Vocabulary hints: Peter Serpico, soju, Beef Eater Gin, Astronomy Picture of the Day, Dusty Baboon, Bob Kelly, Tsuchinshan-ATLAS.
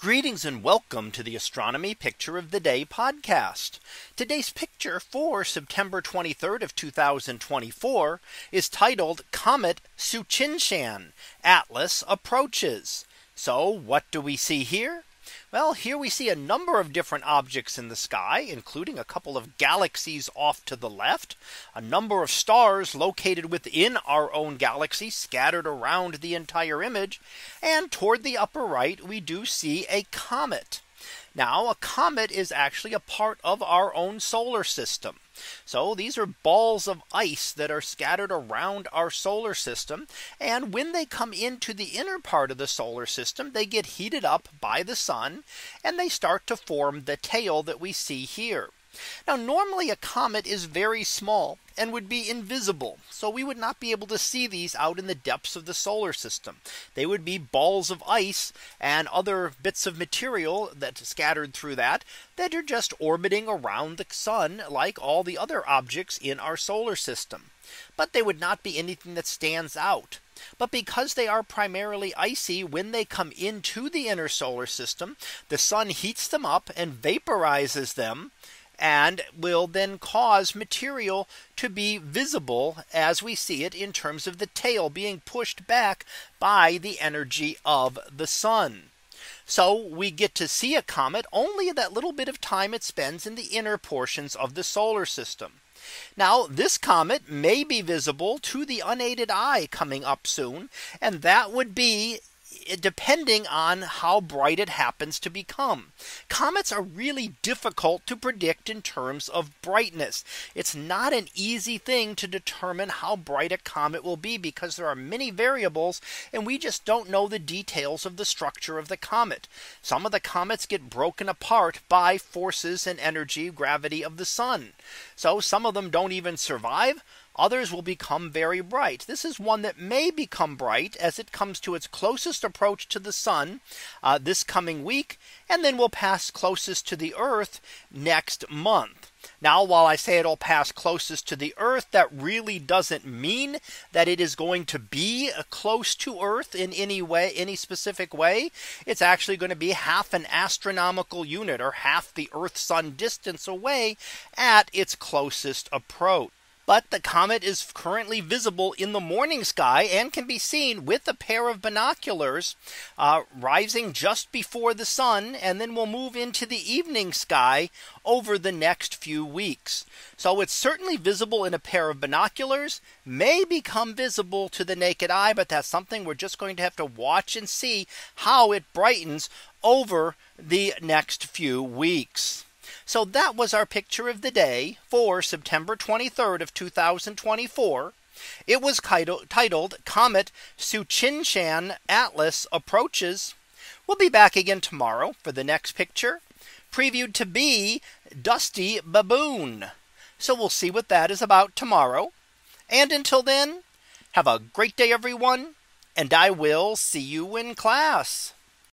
Greetings and welcome to the Astronomy Picture of the Day podcast. Today's picture for September 23rd of 2024 is titled Comet Tsuchinshan-ATLAS Approaches. So what do we see here? Well, here we see a number of different objects in the sky, including a couple of galaxies off to the left, a number of stars located within our own galaxy scattered around the entire image, and toward the upper right we do see a comet. Now, a comet is actually a part of our own solar system. So these are balls of ice that are scattered around our solar system. And when they come into the inner part of the solar system, they get heated up by the sun and they start to form the tail that we see here. Now, normally a comet is very small and would be invisible. So we would not be able to see these out in the depths of the solar system. They would be balls of ice and other bits of material that scattered through that are just orbiting around the sun like all the other objects in our solar system. But they would not be anything that stands out. But because they are primarily icy, when they come into the inner solar system, the sun heats them up and vaporizes them, and will then cause material to be visible as we see it in terms of the tail being pushed back by the energy of the sun. So we get to see a comet only that little bit of time it spends in the inner portions of the solar system. Now, this comet may be visible to the unaided eye coming up soon, and that would be depending on how bright it happens to become. Comets are really difficult to predict in terms of brightness. It's not an easy thing to determine how bright a comet will be because there are many variables and we just don't know the details of the structure of the comet. Some of the comets get broken apart by forces and energy, gravity of the sun. So some of them don't even survive. Others will become very bright. This is one that may become bright as it comes to its closest approach to the sun this coming week, and then will pass closest to the Earth next month. Now, while I say it'll pass closest to the Earth, that really doesn't mean that it is going to be close to Earth in any way, any specific way. It's actually going to be half an astronomical unit or half the Earth-Sun distance away at its closest approach. But the comet is currently visible in the morning sky and can be seen with a pair of binoculars rising just before the sun, and then will move into the evening sky over the next few weeks. So it's certainly visible in a pair of binoculars, may become visible to the naked eye, but that's something we're just going to have to watch and see how it brightens over the next few weeks. So that was our picture of the day for September 23rd of 2024. It was titled Comet Tsuchinshan-ATLAS Approaches. We'll be back again tomorrow for the next picture, previewed to be Dusty Baboon. So we'll see what that is about tomorrow. And until then, have a great day, everyone, and I will see you in class.